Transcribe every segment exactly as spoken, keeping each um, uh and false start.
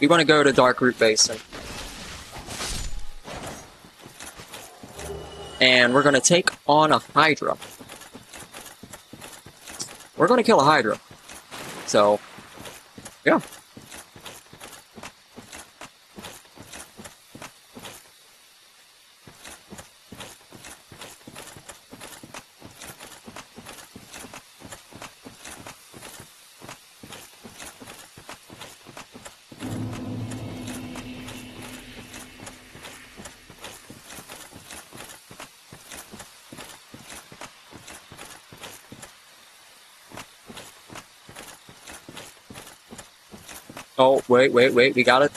We want to go to Darkroot Basin. And we're going to take on a Hydra. We're going to kill a Hydra. So, yeah. Oh, wait, wait, wait, we got it.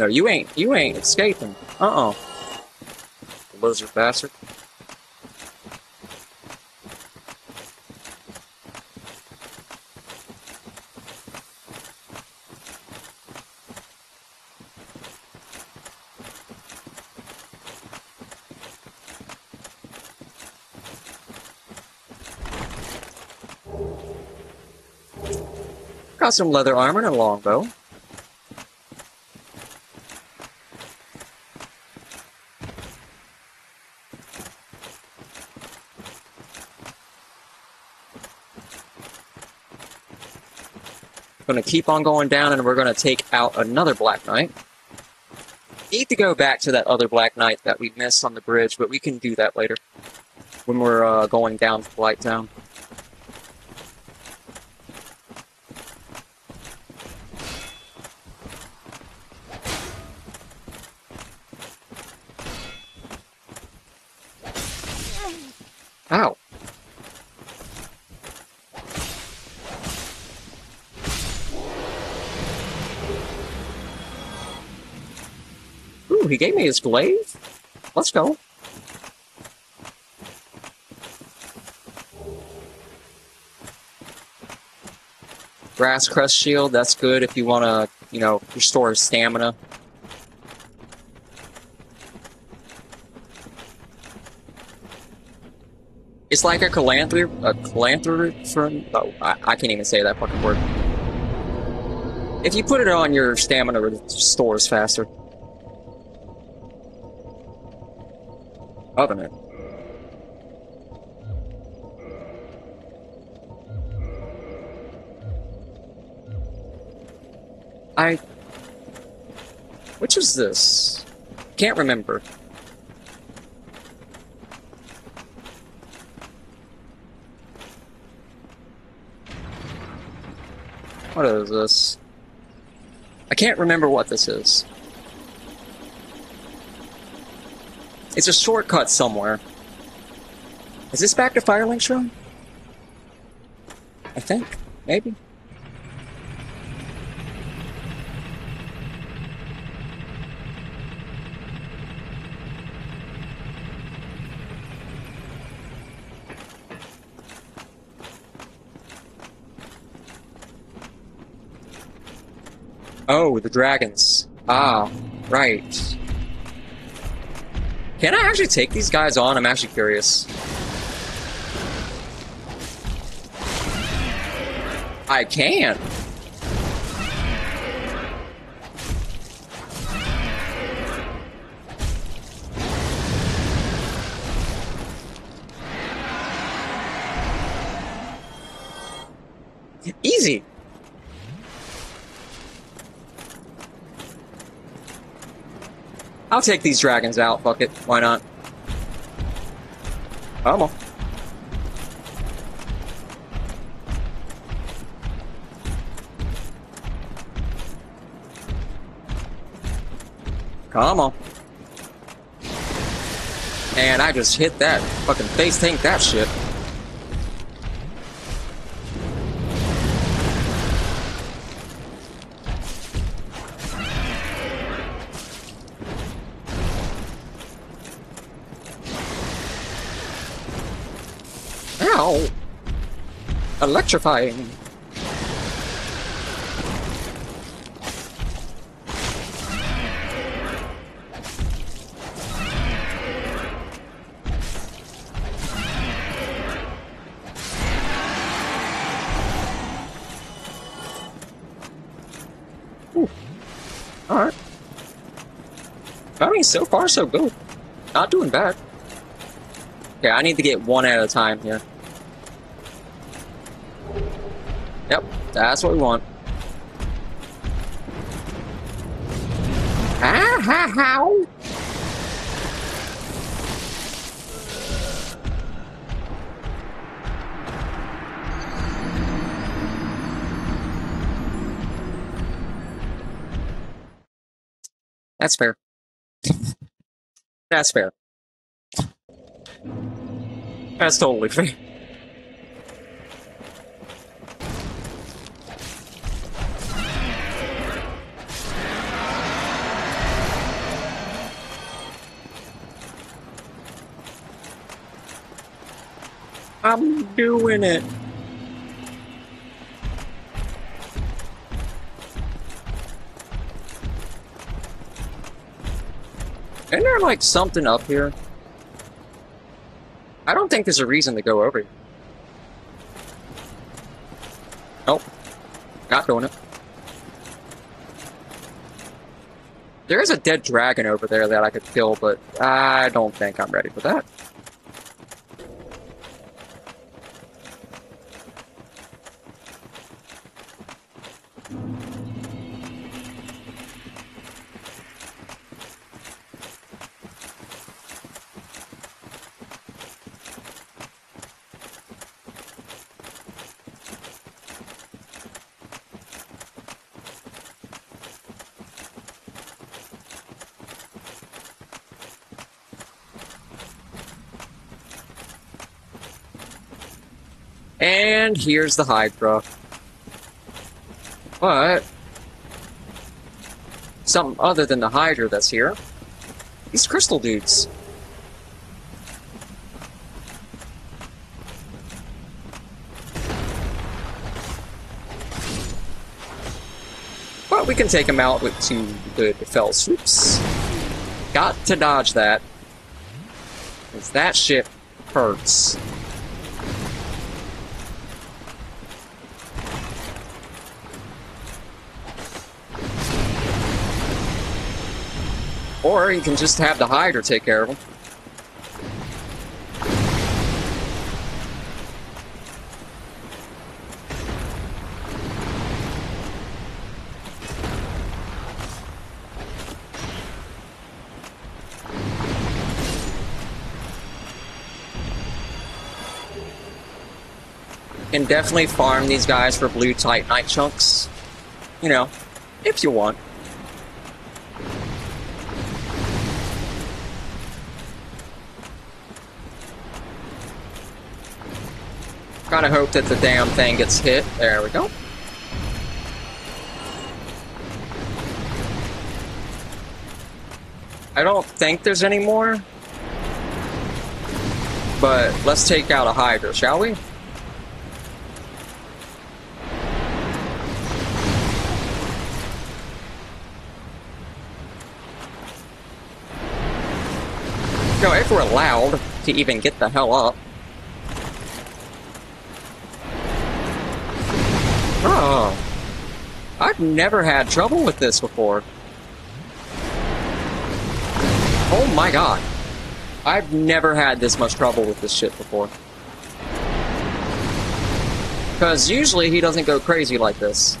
No, you ain't, you ain't escaping. Uh-oh. Lizard bastard. Got some leather armor and a longbow. Gonna keep on going down, and we're gonna take out another Black Knight. Need to go back to that other Black Knight that we missed on the bridge, but we can do that later when we're uh, going down to Blighttown. Ow. Ooh, he gave me his glaive? Let's go. Grass Crest Shield, that's good if you want to, you know, restore his stamina. It's like a calanthropy, a calanthropy from, oh, I, I can't even say that fucking word. If you put it on, your stamina restores faster. Other than it. I... Which is this? Can't remember. What is this? I can't remember what this is. It's a shortcut somewhere. Is this back to Firelink Shrine? I think. Maybe. Oh, the dragons. Ah, right. Can I actually take these guys on? I'm actually curious. I can. Easy. I'll take these dragons out, fuck it, why not? Vamos. Come on. And I just hit that fucking face tank, that shit. Electrifying. Alright. I mean, so far so good. Not doing bad. Okay, I need to get one at a time here. Yep, that's what we want. Ah, ha, how? That's fair. That's fair. That's totally fair. I'm doing it. Isn't there like something up here? I don't think there's a reason to go over here. Nope. Not doing it. There is a dead dragon over there that I could kill, but I don't think I'm ready for that. And here's the Hydra. But something other than the Hydra that's here. These crystal dudes. But we can take them out with two good fell swoops. Got to dodge that. Because that shit hurts. Or you can just have the Hydra take care of him. You can definitely farm these guys for blue tight night chunks. You know, if you want. Kinda hope that the damn thing gets hit. There we go. I don't think there's any more. But let's take out a Hydra, shall we? No, if we're allowed to even get the hell up. Oh, I've never had trouble with this before. Oh my god. I've never had this much trouble with this shit before. Because usually he doesn't go crazy like this.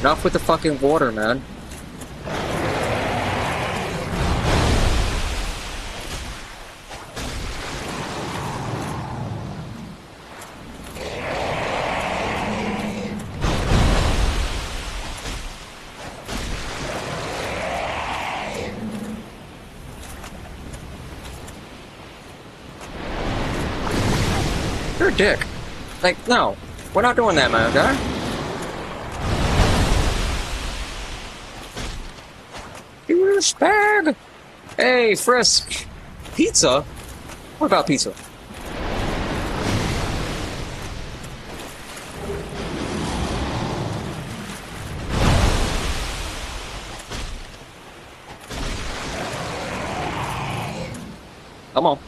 Enough with the fucking water, man. You're a dick. Like, no. We're not doing that, man, okay? Bag. Hey, Frisk. Pizza? What about pizza? Come on.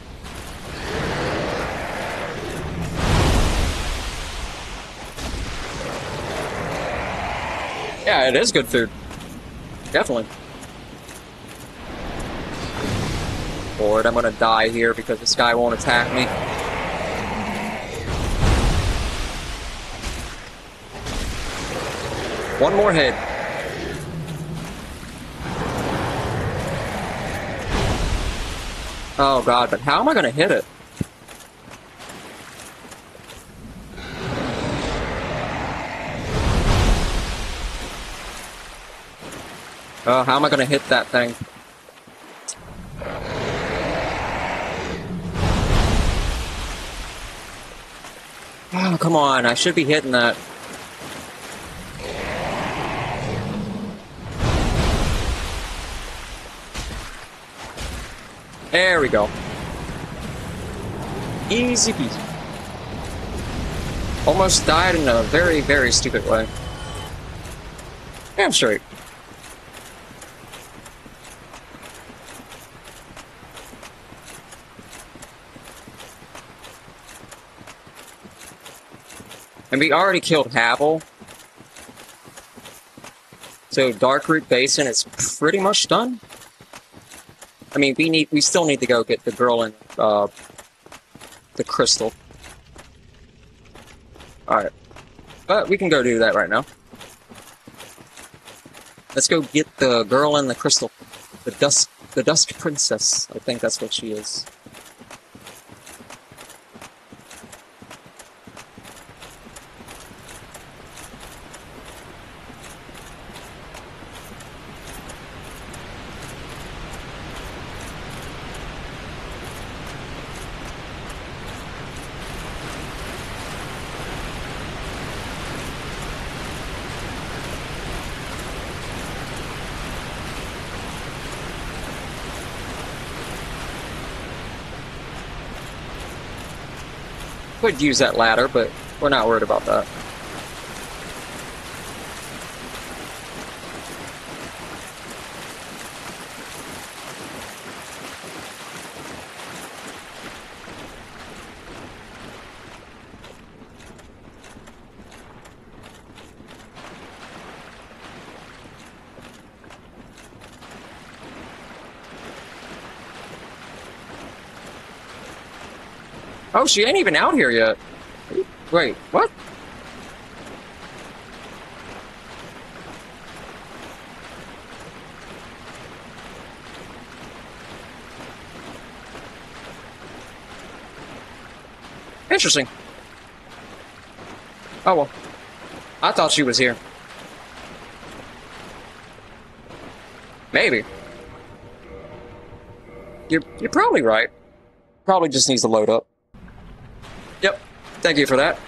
Yeah, it is good food. Definitely. Lord, I'm gonna die here because this guy won't attack me. One more hit. Oh god, but how am I gonna hit it? Oh, how am I gonna hit that thing? Oh, come on, I should be hitting that. There we go. Easy peasy. Almost died in a very, very stupid way. Damn straight. And we already killed Havel. So Darkroot Basin is pretty much done. I mean, we need, we still need to go get the girl and uh, the crystal. Alright. But we can go do that right now. Let's go get the girl and the crystal. The Dusk, the Dusk Princess. I think that's what she is. Could use that ladder, but we're not worried about that. Oh, she ain't even out here yet. Wait, what? Interesting. Oh, well. I thought she was here. Maybe. You're, you're probably right. Probably just needs to load up. Yep, thank you for that.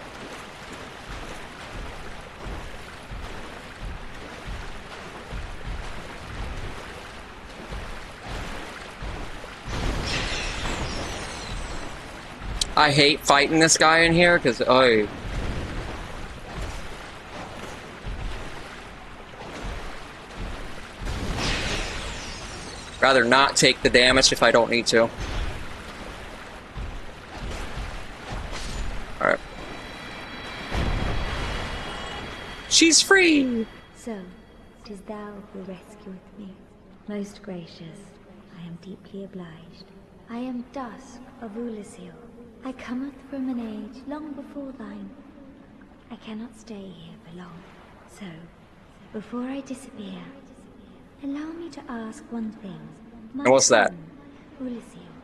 I hate fighting this guy in here because, oh. Rather not take the damage if I don't need to. She's free! So, it is thou who rescueth me. Most gracious, I am deeply obliged. I am Dusk of Oolacile. I cometh from an age long before thine. I cannot stay here for long. So, before I disappear, allow me to ask one thing. My What's that? Oolacile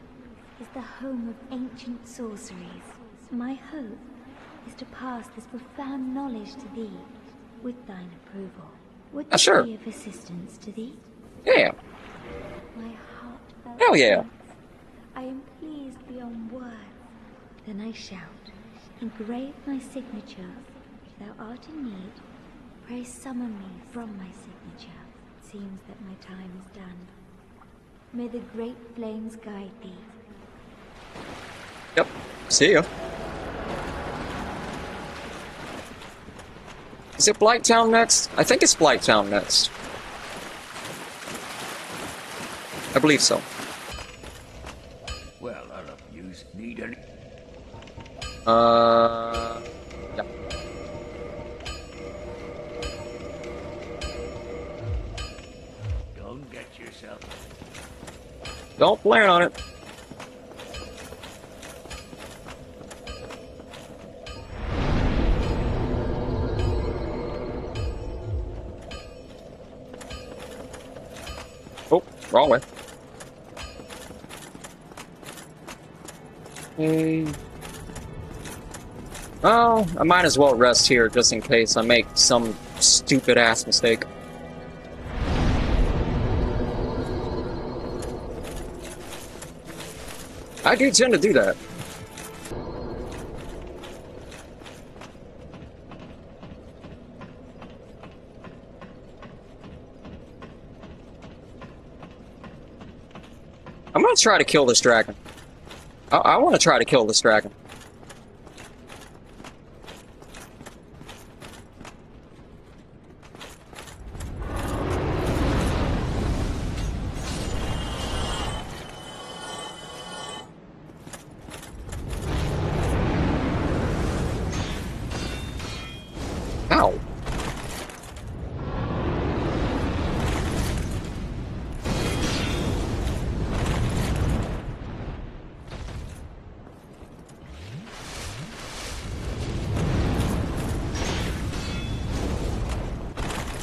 is the home of ancient sorceries. My hope is to pass this profound knowledge to thee. With thine approval, would uh, sure. be of assistance to thee? Yeah. My heart. Hell yeah. I am pleased beyond words. Then I shout, engrave my signature. If thou art in need, pray summon me from my signature. It seems that my time is done. May the great flames guide thee. Yep. See ya. Is it Blighttown next? I think it's Blighttown next. I believe so. Well, Uh, yeah. Don't get yourself. Don't plan on it. Oh, wrong way. Hey. Oh, I might as well rest here just in case I make some stupid ass mistake. I do tend to do that. I'm gonna try to kill this dragon. I, I want to try to kill this dragon.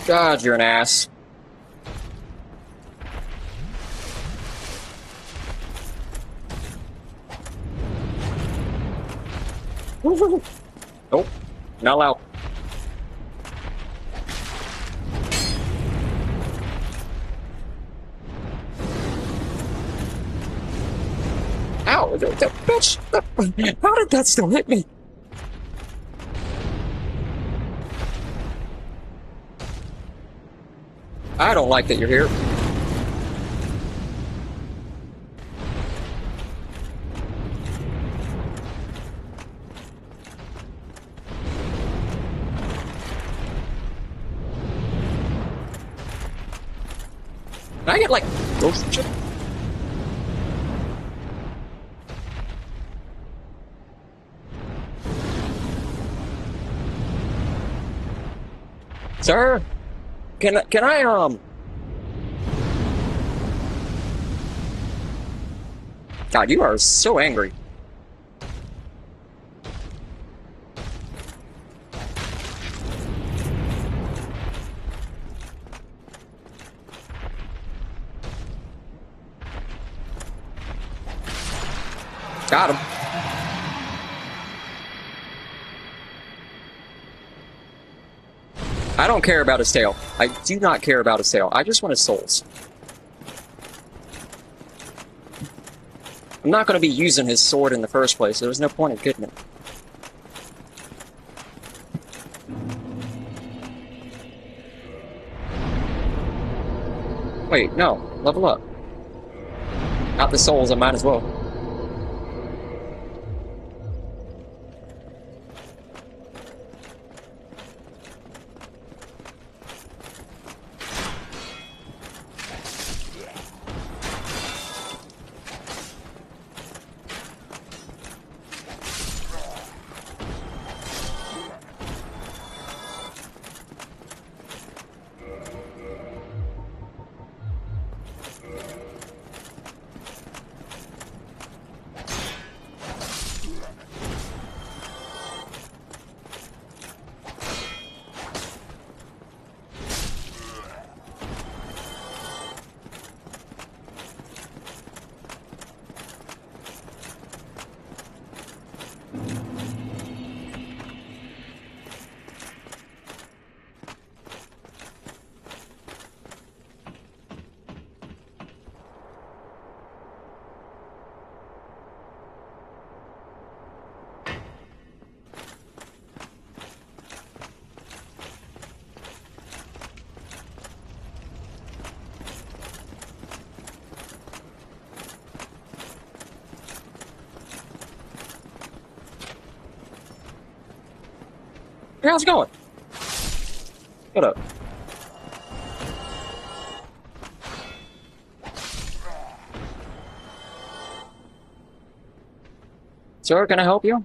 God, you're an ass. Nope, not allowed. Ow, that bitch! How did that still hit me? I don't like that you're here. Can I get like ghost shit? Sir? Can, can I, um... God, you are so angry. Got him. I don't care about his tail. I do not care about his tail. I just want his souls. I'm not going to be using his sword in the first place. There was no point in getting it. Wait, no. Level up. Got the souls, I might as well. How's it going? Shut up. Sir, can I help you?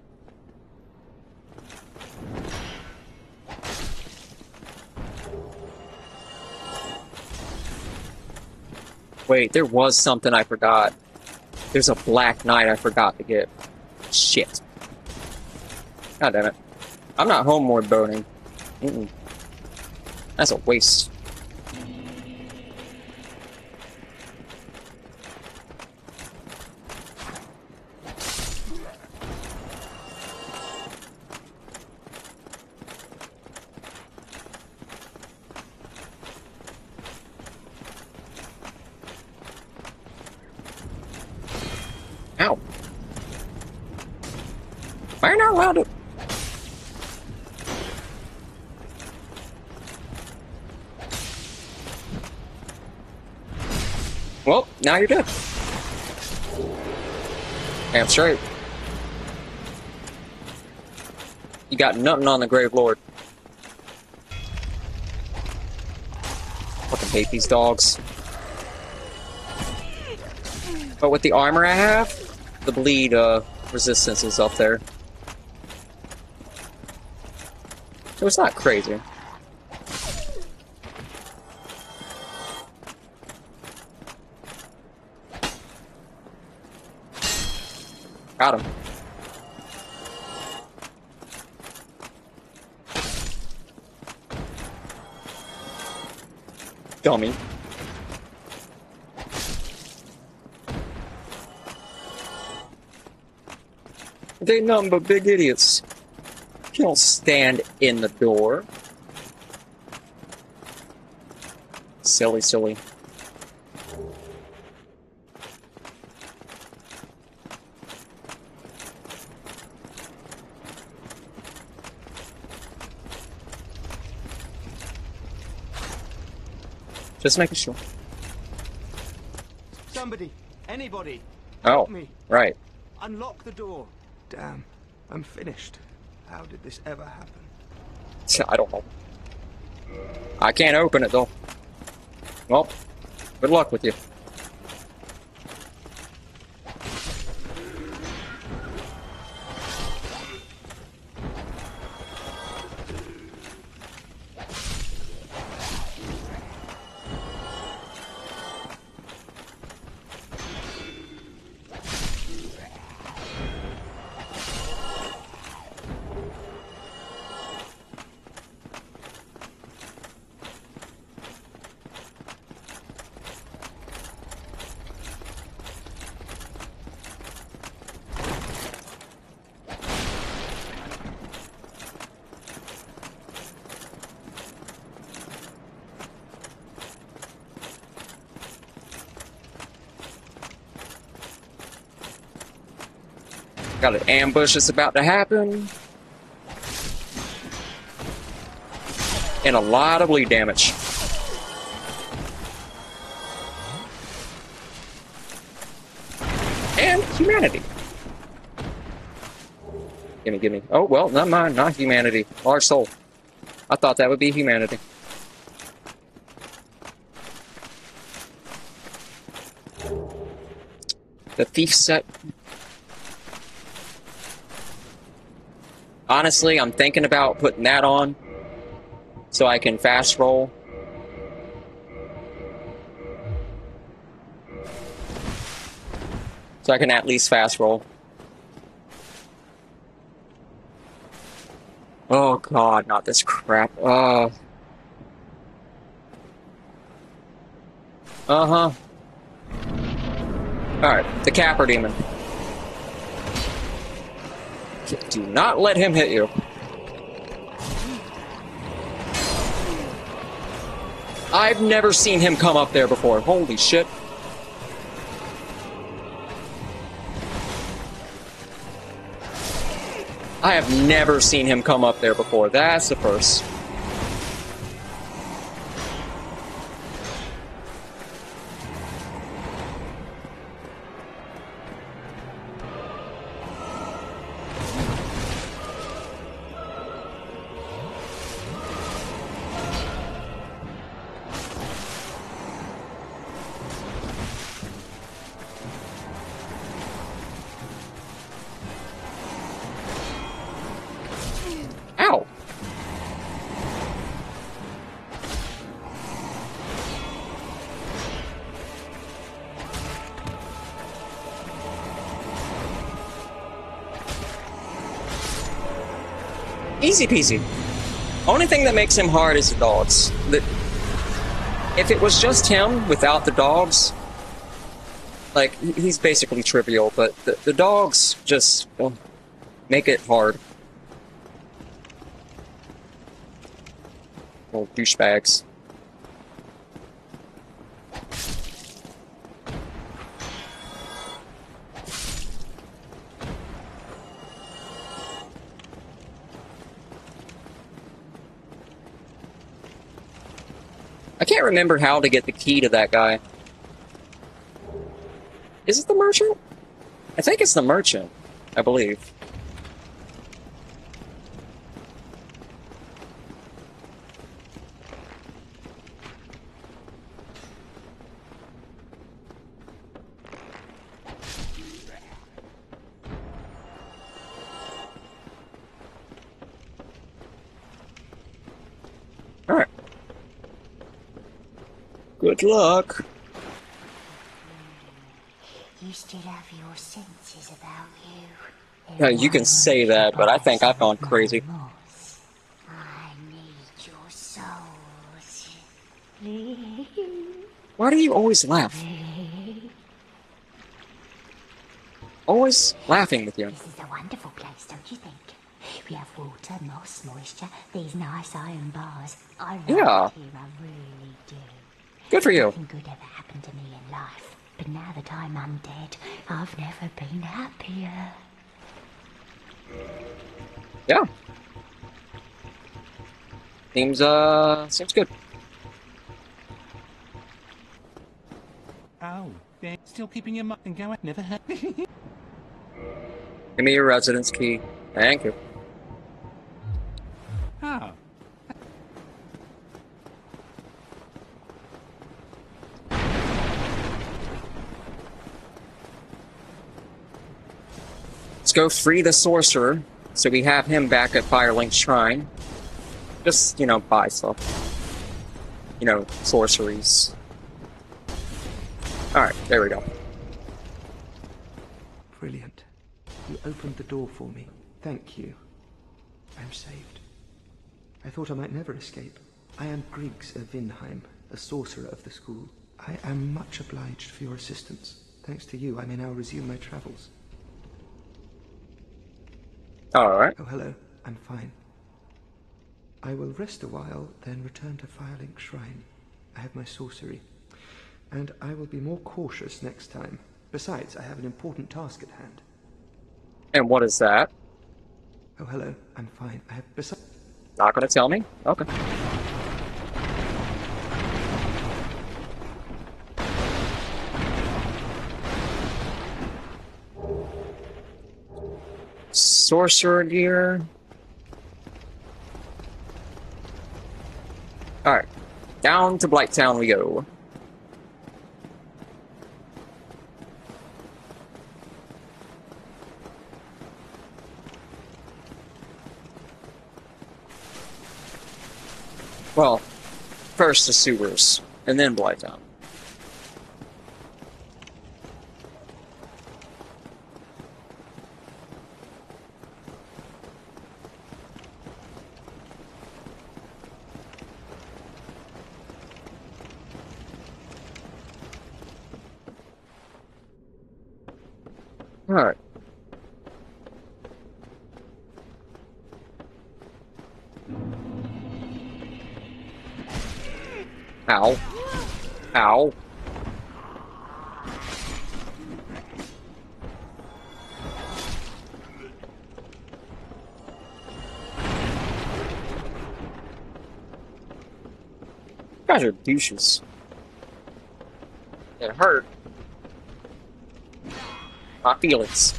Wait, there was something I forgot. There's a Black Knight I forgot to get. Shit. God damn it. I'm not homeward boning. Mm-mm. That's a waste. Well, now you're dead. Damn straight. You got nothing on the Grave Lord. Fucking hate these dogs. But with the armor I have, the bleed uh, resistance is up there. So it's not crazy. Got him. Dummy. They none but big idiots. You don't stand in the door. Silly, silly. Just making sure. Somebody, anybody, help oh, me. Right. Unlock the door. Damn, I'm finished. How did this ever happen? I don't know. I can't open it though. Well, good luck with you. Got an ambush that's about to happen. And a lot of bleed damage. And humanity. Gimme, gimme. Oh, well, not mine, not humanity. Our soul. I thought that would be humanity. The thief set. Honestly, I'm thinking about putting that on so I can fast roll. So I can at least fast roll. Oh god, not this crap. Uh huh. Alright, the Capra Demon. Do not let him hit you. I've never seen him come up there before. Holy shit. I have never seen him come up there before. That's the first. Easy peasy. Only thing that makes him hard is the dogs. The, if it was just him without the dogs, like, he's basically trivial, but the, the dogs just well, make it hard. Little douchebags. I can't remember how to get the key to that guy. Is it the merchant? I think it's the merchant, I believe. Good luck. You still have your senses about you. Yeah, you can say that, but I think I've gone crazy. I need your souls. Why do you always laugh? Always laughing with you. This is a wonderful place, don't you think? We have water, moss, moisture, these nice iron bars. I love yeah. Here, I really do. Good for you. Nothing good ever happened to me in life, but now that I'm undead, I've never been happier. Yeah. Seems uh, seems good. Oh, they're still keeping your mind going. Never had. Give me your residence key. Thank you. Oh. Let's go free the sorcerer, so we have him back at Firelink Shrine. Just, you know, buy stuff. You know, sorceries. Alright, there we go. Brilliant. You opened the door for me. Thank you. I'm saved. I thought I might never escape. I am Griggs of Vinheim, a sorcerer of the school. I am much obliged for your assistance. Thanks to you, I may now resume my travels. Alright. Oh, hello. I'm fine. I will rest a while, then return to Firelink Shrine. I have my sorcery. And I will be more cautious next time. Besides, I have an important task at hand. And what is that? Oh, hello. I'm fine. I have... Besides... Not gonna tell me? Okay. Sorcerer gear. Alright. Down to Blighttown we go. Well, first the sewers, and then Blighttown. Alright. Ow. Ow. Guys are douches. It hurt. My feelings.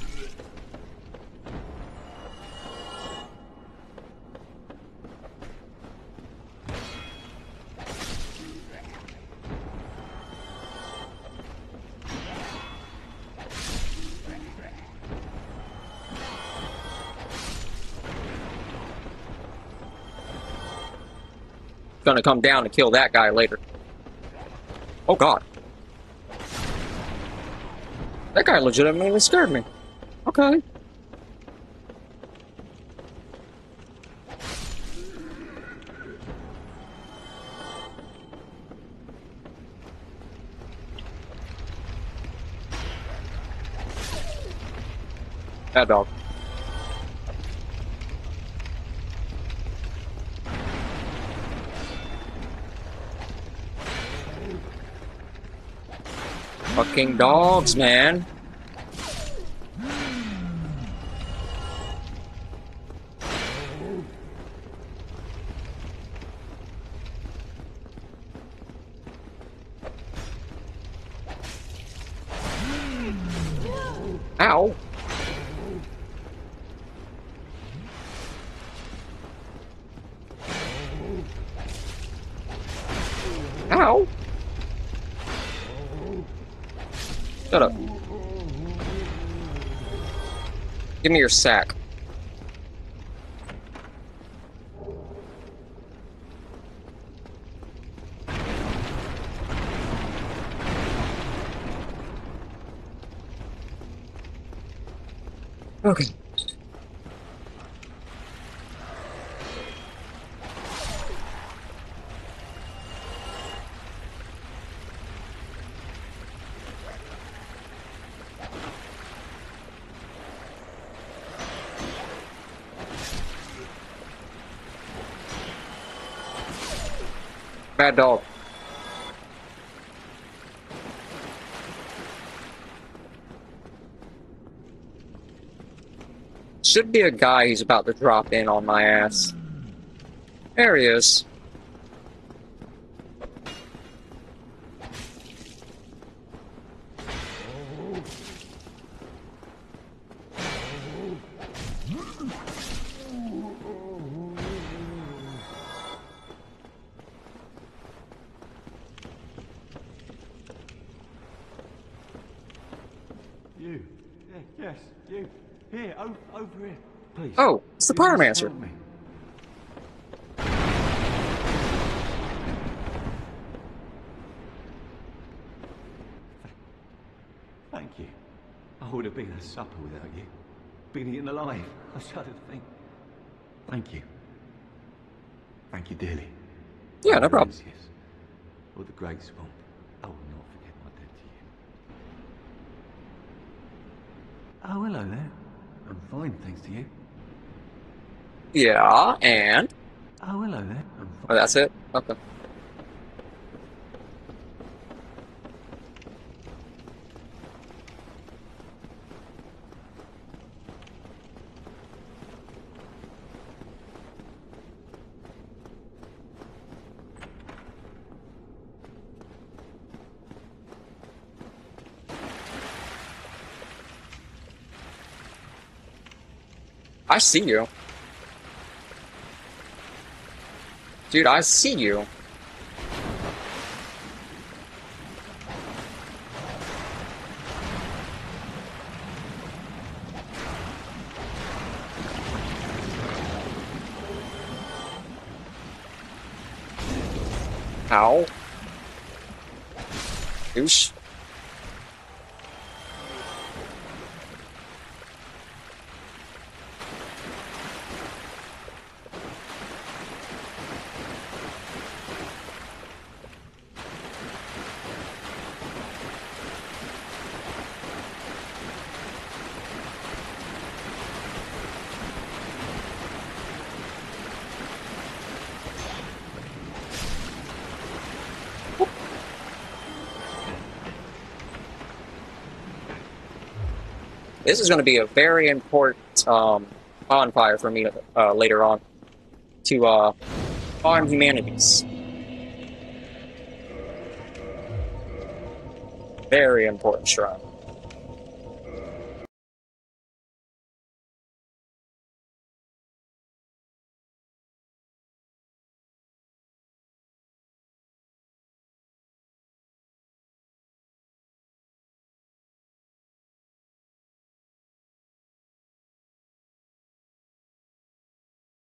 Gonna come down and kill that guy later. Oh God. That guy legitimately scared me. Okay. Bad dog. Fucking dogs, man. Ow. Ow. Shut up. Give me your sack. Okay. Bad dog. Should be a guy who's about to drop in on my ass. There he is. You. Yes, you. Here, over, over here, please. Oh, it's the pyromancer. Thank you. I would have been at supper without you. Been eaten alive, I shudder to think. Thank you. Thank you dearly. Yeah, no problem. Or the great swamp. I will not forget my debt to you. Oh, hello there. I'm fine, thanks to you. Yeah, and? Oh, hello there. I'm fine. Oh, that's it? Okay. I see you. Dude, I see you. Ow. Douche. This is going to be a very important um, bonfire for me uh, later on to uh, farm humanities. Very important shrine.